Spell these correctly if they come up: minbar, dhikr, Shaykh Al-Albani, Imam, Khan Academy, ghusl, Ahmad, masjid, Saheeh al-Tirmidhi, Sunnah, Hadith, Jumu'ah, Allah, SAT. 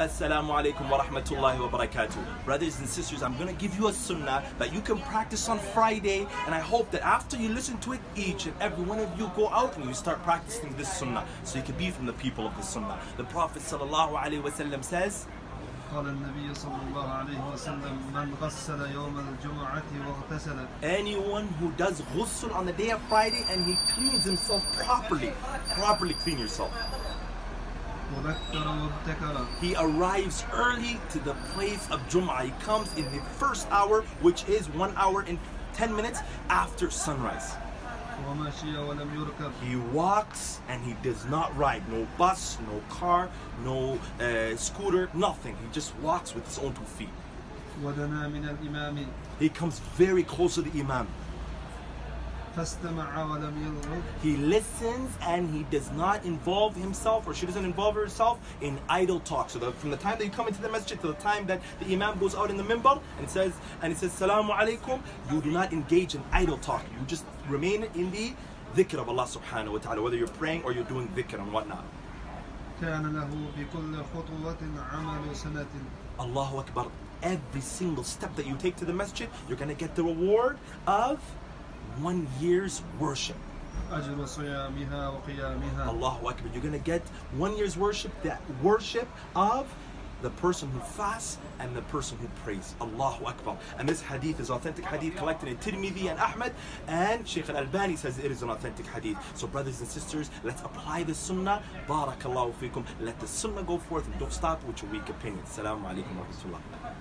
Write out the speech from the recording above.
Assalamu alaikum wa rahmatullahi wa barakatuh. Brothers and sisters, I'm going to give you a sunnah that you can practice on Friday, and I hope that after you listen to it, each and every one of you go out and you start practicing this sunnah so you can be from the people of the sunnah. The Prophet sallallahu alaihi wasallam says, anyone who does ghusl on the day of Friday and he cleans himself properly clean yourself. He arrives early to the place of Jumu'ah. He comes in the first hour, which is 1 hour and 10 minutes after sunrise. He walks and he does not ride. No bus, no car, no scooter, nothing. He just walks with his own 2 feet. He comes very close to the Imam. He listens and he does not involve himself, or she doesn't involve herself in idle talk. So from the time that you come into the masjid to the time that the Imam goes out in the minbar and says, Assalamu alaikum, you do not engage in idle talk. You just remain in the dhikr of Allah subhanahu wa ta'ala, whether you're praying or you're doing dhikr and whatnot. Allahu Akbar. Every single step that you take to the masjid, you're going to get the reward of 1 year's worship. Allahu Akbar. You're going to get 1 year's worship, that worship of the person who fasts and the person who prays. Allahu Akbar. And this hadith is authentic hadith collected in Tirmidhi and Ahmad, and Shaykh Al-Albani says it is an authentic hadith. So brothers and sisters, let's apply the sunnah. Barakallahu fikum. Let the sunnah go forth and don't stop with your weak opinions. Assalamu alaikum wa rahmatullah.